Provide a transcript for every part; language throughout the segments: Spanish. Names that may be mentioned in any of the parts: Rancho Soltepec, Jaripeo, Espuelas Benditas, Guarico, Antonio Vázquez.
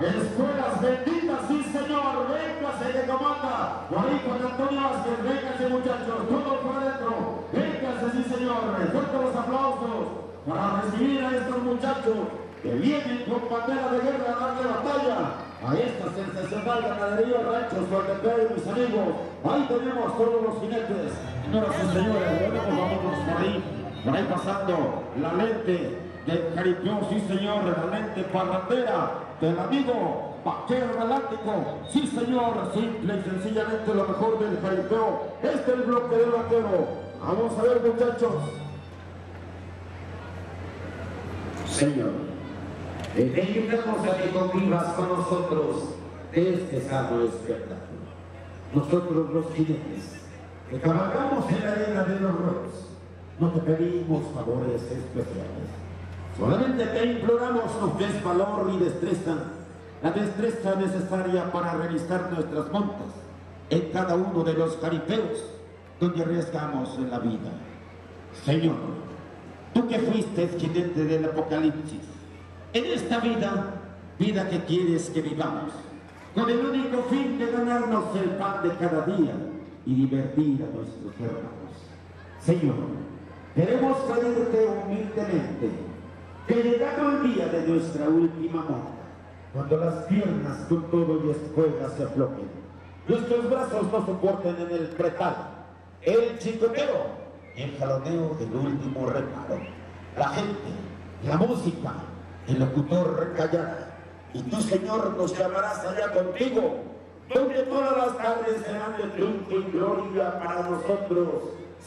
Espuelas benditas, sí señor, véngase que comanda, Guarico de Antonio Vázquez, véngase muchachos, todo por dentro, véngase sí señor, fuertes los aplausos para recibir a estos muchachos que vienen con bandera de guerra a darle batalla a esta sensacional ganadería Rancho Soltepec, mis amigos. Ahí tenemos todos los jinetes, señoras y señores, vámonos por ahí pasando la lente del Jaripeo, sí señor, la lente parrandera del amigo Vaquero Galáctico, sí señor, simple y sencillamente lo mejor del Jaripeo. Este es el bloque del Vaquero. Vamos a ver, muchachos. Señor, te invitamos a que convivas con nosotros de este sano espectáculo. Nosotros los jinetes que cabalgamos en la arena de los ruedos no te pedimos favores especiales. Solamente te imploramos nos des valor y destreza, la destreza necesaria para realizar nuestras montas en cada uno de los jaripeos donde arriesgamos la vida. Señor, tú que fuiste jinete del apocalipsis, en esta vida que quieres que vivamos, con el único fin de ganarnos el pan de cada día y divertir a nuestros hermanos. Señor, queremos pedirte humildemente que llegado el día de nuestra última monta, cuando las piernas con todo y escuelas se aflojen, nuestros brazos no soporten en el pretal, el chicoteo y el jaloneo del último reparo, la gente, la música, el locutor callará, y tú, Señor, nos llamarás allá contigo, donde todas las tardes serán de triunfo y gloria para nosotros,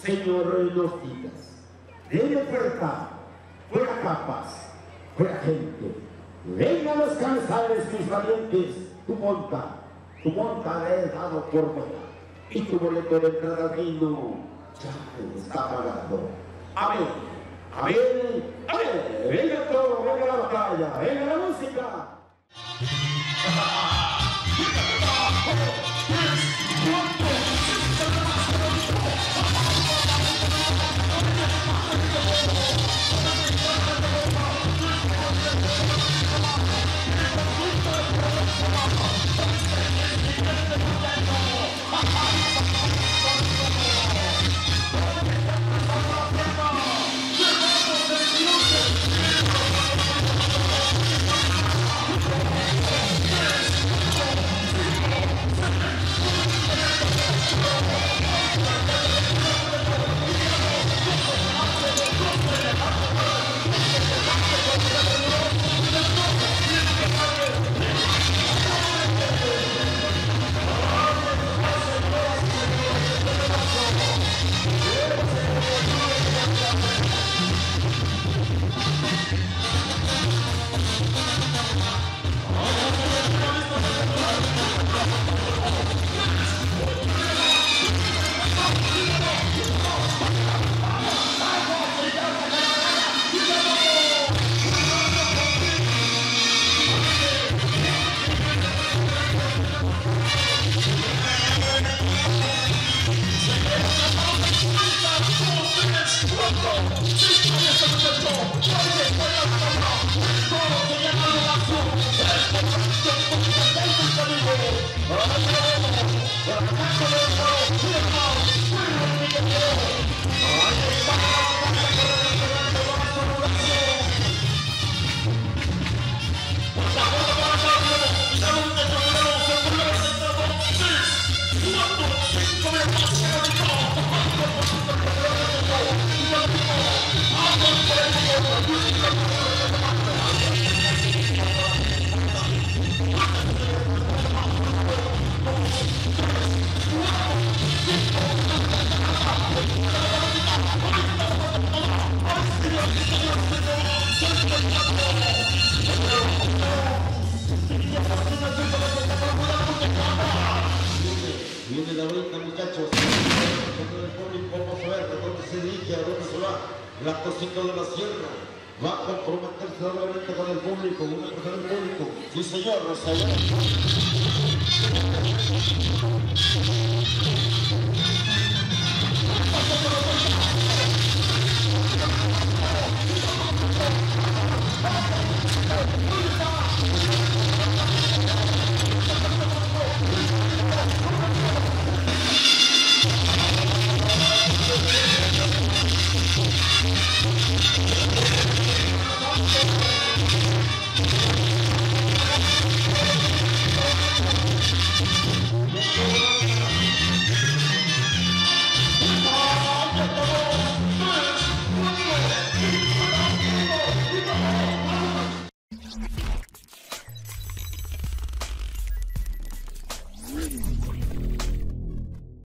Señor, en los días. Dele puerta, fuera capas, fuera gente, venga los cansares mis valientes, tu monta le he dado por buena, y tu boleto de entrada vino ya está pagado. Amén, amén, amén, venga todo, venga la batalla, venga la música. Viene la vuelta, muchachos. Vamos a ver a dónde se dirige, a dónde se va. la cosita de la sierra va a comprometerse solamente con el público, una persona del público. Sí, señor, hasta allá.